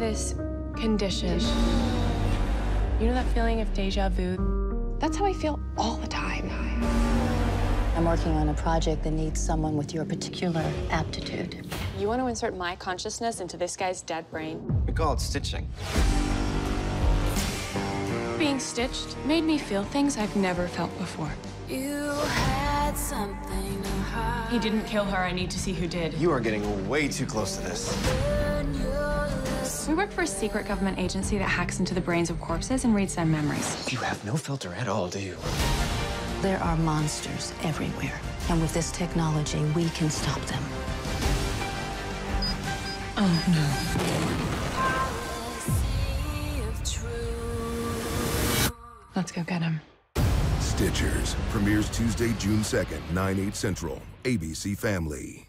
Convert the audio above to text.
this condition. You know that feeling of deja vu? That's how I feel all the time. I'm working on a project that needs someone with your particular aptitude. You want to insert my consciousness into this guy's dead brain? We call it stitching. Being stitched made me feel things I've never felt before. You had something to hide. He didn't kill her. I need to see who did. You are getting way too close to this. We work for a secret government agency that hacks into the brains of corpses and reads their memories. You have no filter at all, do you? There are monsters everywhere, and with this technology, we can stop them. Oh, no. Let's go get him. Stitchers premieres Tuesday, June 2nd, 9/8 Central, ABC Family.